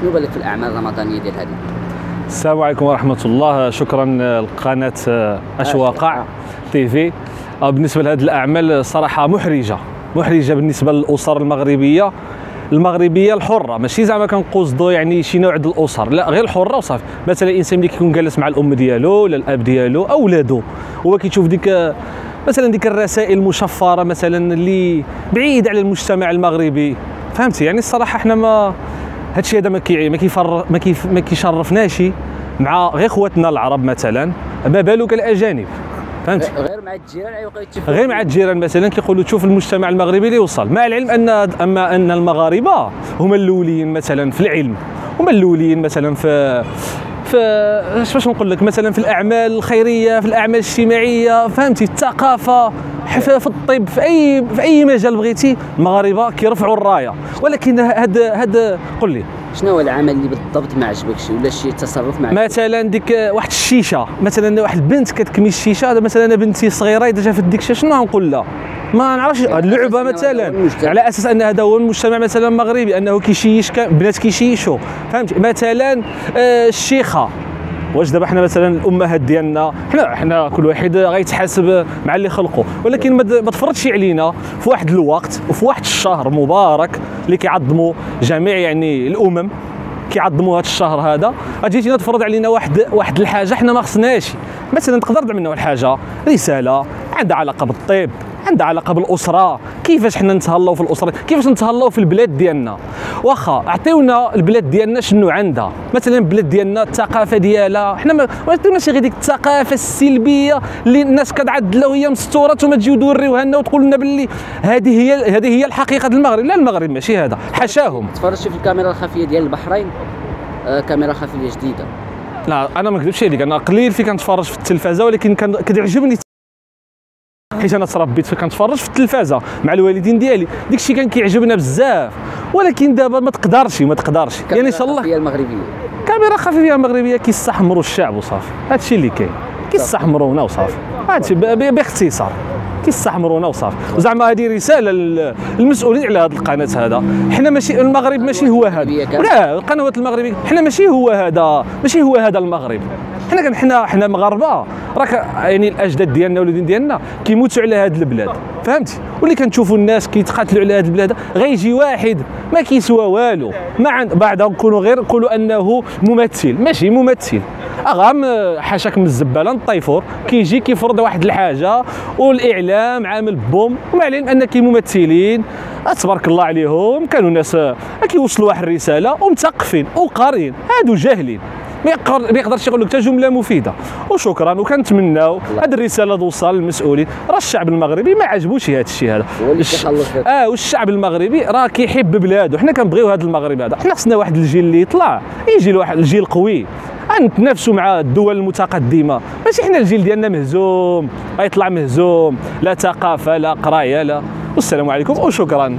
شنو بالك في الاعمال الرمضانيه ديال هذه؟ السلام عليكم ورحمه الله. شكرا لقناه اشواق تيفي. بالنسبه لهذه الاعمال صراحه محرجه بالنسبه للاسر المغربيه الحره، ماشي زعما كنقصدو يعني شي نوع د الاسر، لا غير الحره وصافي. مثلا الانسان اللي كيكون جالس مع الام ديالو ولا الاب ديالو او ولادو، هو كيشوف ديك الرسائل المشفره مثلا اللي بعيد على المجتمع المغربي، فهمتي؟ يعني الصراحه حنا ما هادشي هذا ما كيشرفناش مع غير خواتنا العرب مثلا، ما بالك الاجانب، فهمتي؟ غير مع الجيران، غير مع الجيران مثلا كيقولوا تشوف المجتمع المغربي اللي وصل، مع العلم ان ان المغاربه هما الاولين مثلا في العلم، هما الاولين مثلا في باش نقول لك مثلا في الاعمال الخيريه، في الاعمال الاجتماعيه، فهمتي؟ الثقافه، في الطب، في اي مجال بغيتي المغاربه كيرفعوا الرايه. ولكن هذا قول لي شنو هو العمل اللي بالضبط ما عجبكش ولا شي تصرف ما عجبكش؟ مثلا ديك واحد الشيشه، مثلا واحد البنت كتكمي الشيشه، مثلا انا بنتي صغيره اذا جات في ديك الشيشه شنو غنقول لها؟ ما نعرفش. اللعبه مثلا على اساس ان هذا هو المجتمع مثلا المغربي، انه كيشيش بنات كيشيشوا، فهمت؟ مثلا الشيخه، واش دابا حنا مثلا الامهات ديالنا حنا كل واحد غيتحاسب مع اللي خلقه، ولكن ما تفرضش علينا في واحد الوقت وفي واحد الشهر مبارك اللي كيعظموا جميع يعني الامم كيعظموا هذا الشهر هذا، اجيتي هنا تفرض علينا واحد الحاجه حنا ما خصناش. مثلا تقدر تعمل لنا الحاجه رساله عندها علاقه بالطب، عندها علاقه بالاسره، كيفاش حنا نتهلاو في الاسره، كيفاش نتهلاو في البلاد ديالنا. واخا عطيونا البلاد ديالنا شنو عندها، مثلا البلاد ديالنا الثقافه ديالها، حنا ما عطيوناش غير ديك الثقافه السلبيه اللي الناس كتعدلها وهي مستوره، ثم تجيو دوريوها لنا وتقول لنا باللي هذه هي الحقيقه ديال المغرب. لا، المغرب ماشي هذا، حاشاهم. تفرجتي في الكاميرا الخفيه ديال البحرين؟ كاميرا خفيه جديده. لا، انا ما نكذبش عليك، انا قليل في كنتفرج في التلفازه، ولكن كتعجبني حيت انا تربيت كنتفرج في التلفازه مع الوالدين ديالي، داكشي كان كيعجبنا بزاف. ولكن دابا ما تقدرش يعني ان شاء الله كاميرا خفيه مغربيه كيستحمروا الشعب وصافي، هادشي اللي كاين، كيستحمرونا وصافي، هادشي باختصار كيستحمرونا وصافي. وزعما هذه رساله للمسؤولين على هذه القناه، هذا حنا ماشي المغرب، ماشي هو هذا، لا القنوات المغربيه حنا ماشي هو هذا المغرب. حنا مغاربه، راك يعني الاجداد ديالنا والدين ديالنا كيموتوا على هذه البلاد، فهمتي؟ واللي كنشوفوا الناس كيتقاتلوا على هذه البلاد، غيجي واحد ما كيسوى والو، ما عند بعدا نكونوا غير نقولوا انه ممثل، ماشي ممثل، اغام حاشاك من الزباله الطيفور كيجي كيفرض واحد الحاجه، والاعلام عامل بوم. ومع العلم ان كممثلين تبارك الله عليهم كانوا ناس كيوصلوا واحد الرساله ومثقفين وقارين، هادو جاهلين ما يقدرش يقول لك حتى جمله مفيده. وشكرا، وكنتمناو هذه الرساله توصل للمسؤولين. راه الشعب المغربي ما عجبوش هذا الشيء هذا، والشعب المغربي راه كيحب بلاده، حنا كنبغيو هذا المغرب هذا، حنا خصنا واحد الجيل اللي يطلع يجي واحد الجيل قوي، نتنافسوا مع الدول المتقدمه، ماشي حنا الجيل ديالنا مهزوم، غيطلع مهزوم، لا ثقافه لا قرايه لا. والسلام عليكم وشكرا.